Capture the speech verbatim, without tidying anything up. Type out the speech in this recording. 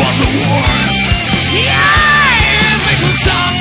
of the wars. Yeah, it's because I'm